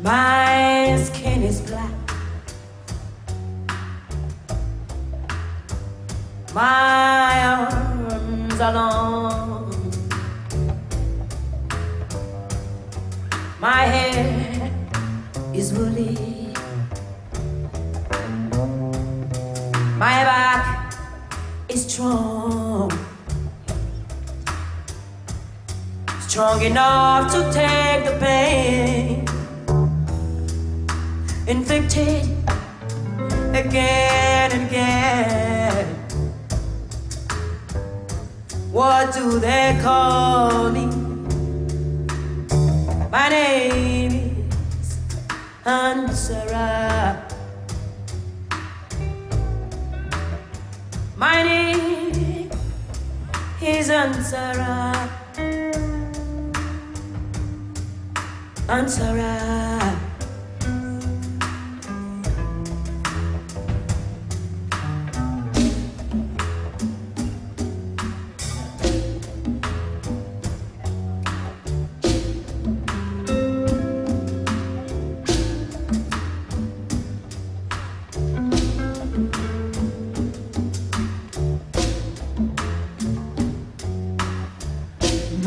My skin is black. My arms are long. My hair is woolly. My back is strong. Strong enough to take the pain inflicted again and again. What do they call me? My name is Ansara. My name is Ansara. Ansara.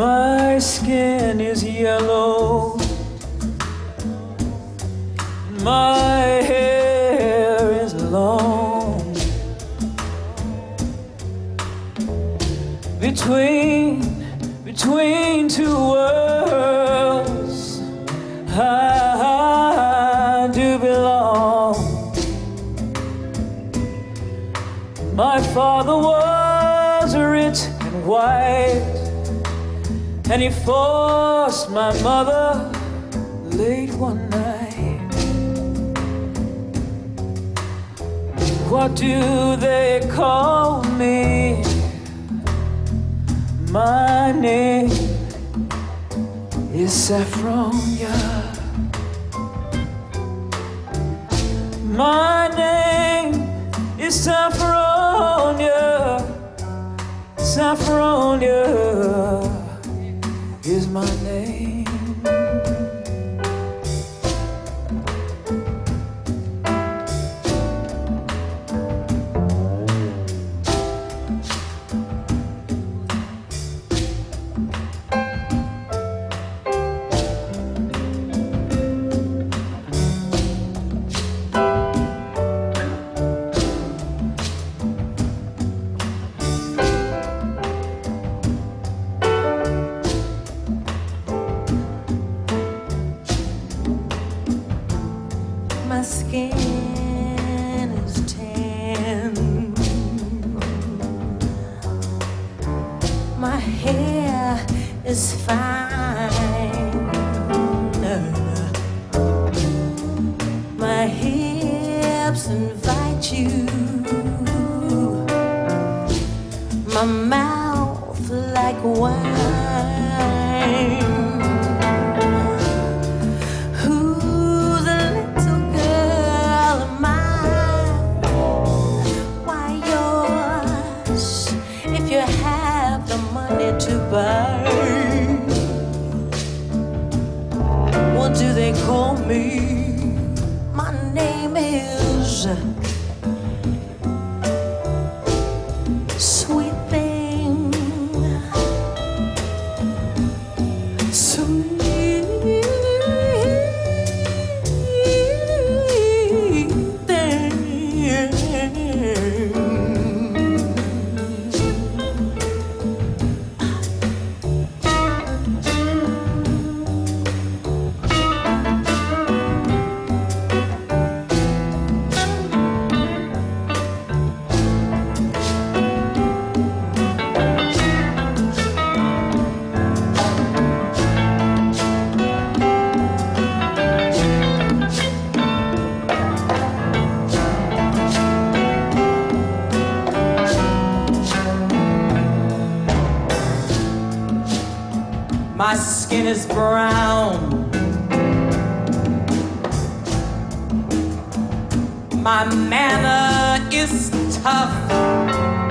My skin is yellow. My hair is long. Between two worlds, I do belong. My father was rich and white, and he forced my mother late one night. What do they call me? My name is Saffronia. My name is Saffronia. Saffronia is my name. My skin is tan. My hair is fine. My hips invite you. My mouth like wine. What do they call me? My name is Sweet Thing. Sweet Thing. is brown. My manner is tough.